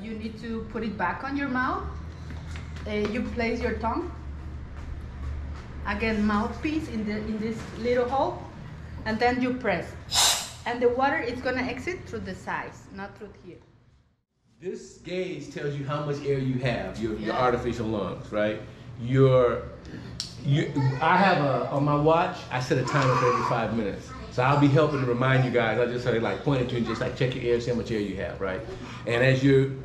You need to put it back on your mouth. You place your tongue again, mouthpiece in this little hole, and then you press. And the water is gonna exit through the sides, not through here. This gauge tells you how much air you have, your artificial lungs, right? I have on my watch, I set a timer for every 5 minutes. So I'll be helping to remind you guys. I just sort of like point at you and just like check your air, see how much air you have, right? And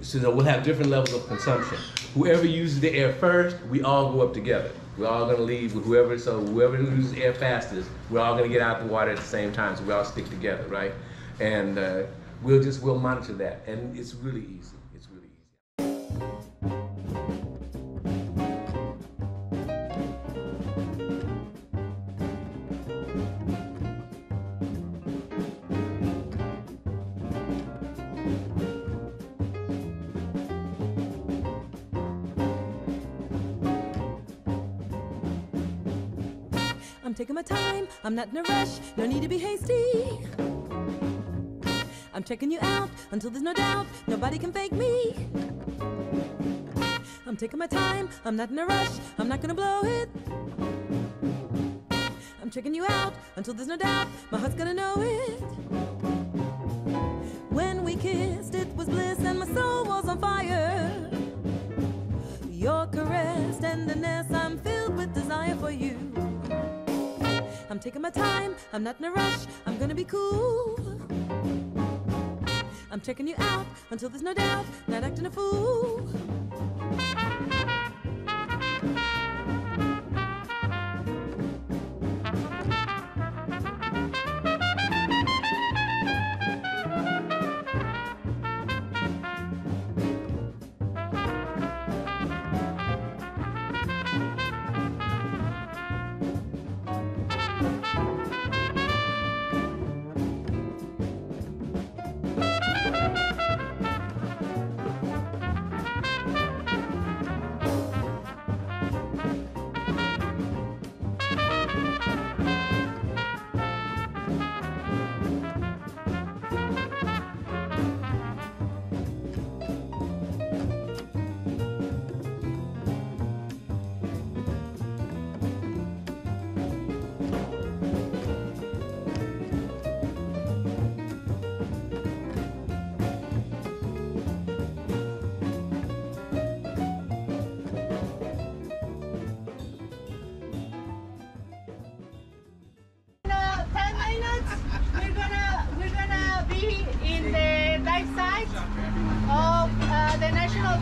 so we'll have different levels of consumption. Whoever uses the air first, we all go up together. We're all gonna leave with whoever, so whoever uses air fastest, we're all gonna get out the water at the same time, so we all stick together, right? And we'll monitor that. And it's really easy. It's really easy. I'm taking my time, I'm not in a rush, no need to be hasty. I'm checking you out until there's no doubt, nobody can fake me. I'm taking my time, I'm not in a rush, I'm not gonna blow it. I'm checking you out until there's no doubt, my heart's gonna know it. When we kissed, it was bliss and my soul was on fire. Your caress, tenderness, I'm filled with desire for you. I'm taking my time, I'm not in a rush, I'm gonna be cool. I'm checking you out until there's no doubt, not acting a fool.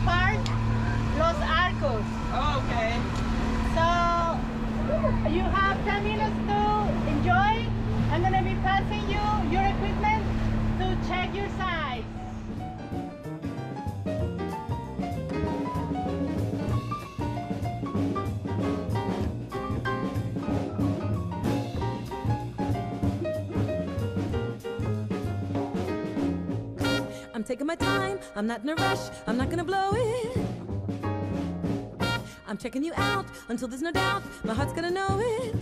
Park, Los Arcos. Oh, okay. So you have 10 minutes to enjoy. I'm going to be passing you your equipment to check your size. I'm taking my time, I'm not in a rush, I'm not gonna blow it. I'm checking you out until there's no doubt, my heart's gonna know it.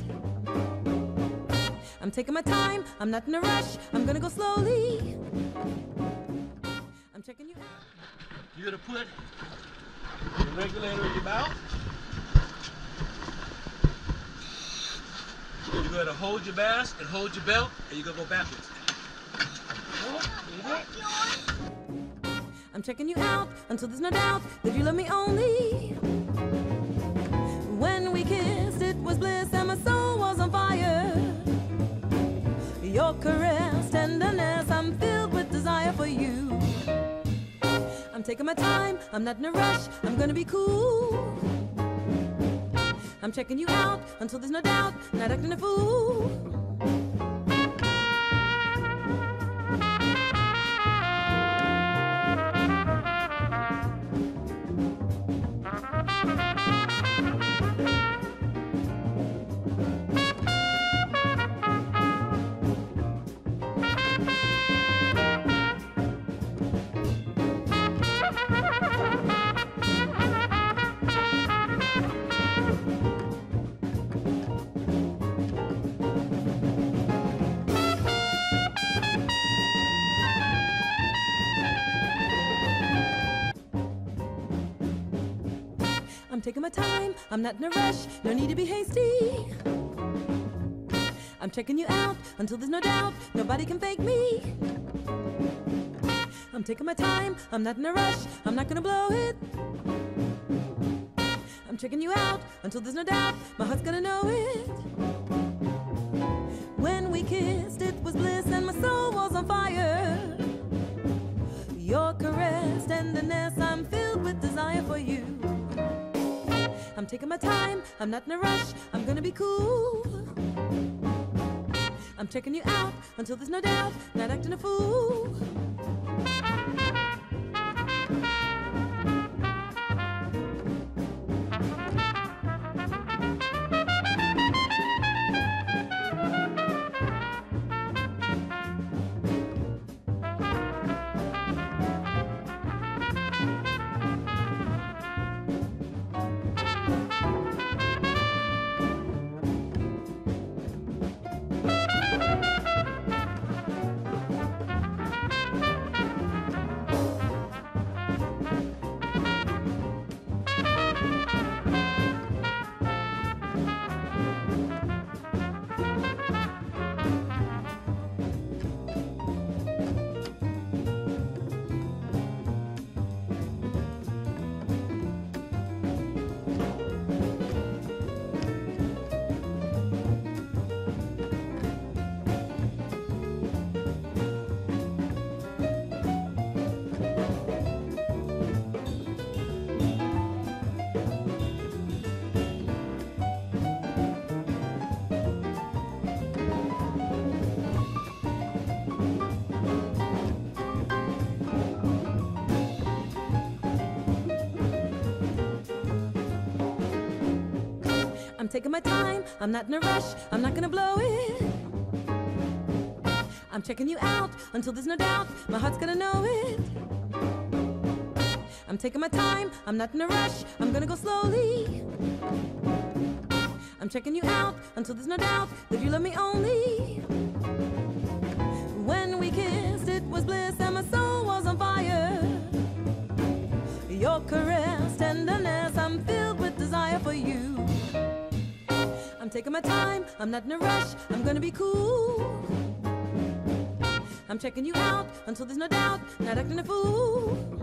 I'm taking my time, I'm not in a rush, I'm gonna go slowly. I'm checking you out. You're gonna put the regulator in your mouth. You're gonna hold your mask and hold your belt, and you're gonna go backwards. I'm checking you out until there's no doubt that you love me only. When we kissed, it was bliss and my soul was on fire. Your caress, tenderness, I'm filled with desire for you. I'm taking my time, I'm not in a rush, I'm gonna be cool. I'm checking you out until there's no doubt, not acting a fool. I'm taking my time, I'm not in a rush, no need to be hasty. I'm checking you out until there's no doubt, nobody can fake me. I'm taking my time, I'm not in a rush, I'm not gonna blow it. I'm checking you out until there's no doubt, my heart's gonna know it. When we kissed, it was bliss and my soul was on fire. Your caress, tenderness, I'm filled with desire for you. I'm taking my time, I'm not in a rush, I'm gonna be cool. I'm checking you out until there's no doubt, not acting a fool. I'm taking my time, I'm not in a rush, I'm not gonna blow it. I'm checking you out until there's no doubt, my heart's gonna know it. I'm taking my time, I'm not in a rush, I'm gonna go slowly. I'm checking you out until there's no doubt that you love me only. When we kissed, it was bliss and my soul was on fire. Your caress, tenderness, I'm filled with desire for you. I'm taking my time, I'm not in a rush, I'm gonna be cool. I'm checking you out until there's no doubt, not acting a fool.